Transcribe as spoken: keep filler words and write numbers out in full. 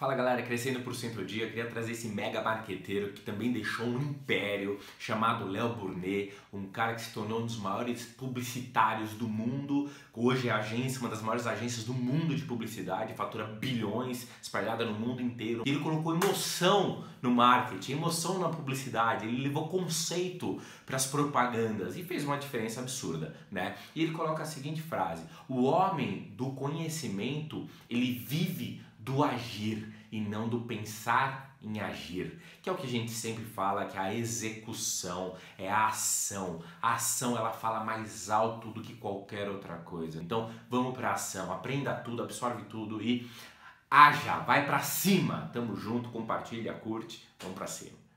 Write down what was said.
Fala galera, crescendo por cento ao dia, queria trazer esse mega marqueteiro que também deixou um império chamado Leo Burnett, um cara que se tornou um dos maiores publicitários do mundo, hoje é agência, uma das maiores agências do mundo de publicidade, fatura bilhões, espalhada no mundo inteiro. Ele colocou emoção no marketing, emoção na publicidade, ele levou conceito para as propagandas e fez uma diferença absurda, né? E ele coloca a seguinte frase: o homem do conhecimento, ele vive do agir e não do pensar em agir, que é o que a gente sempre fala, que a execução é a ação. A ação, ela fala mais alto do que qualquer outra coisa. Então vamos para a ação, aprenda tudo, absorve tudo e haja, vai para cima. Tamo junto, compartilha, curte, vamos para cima.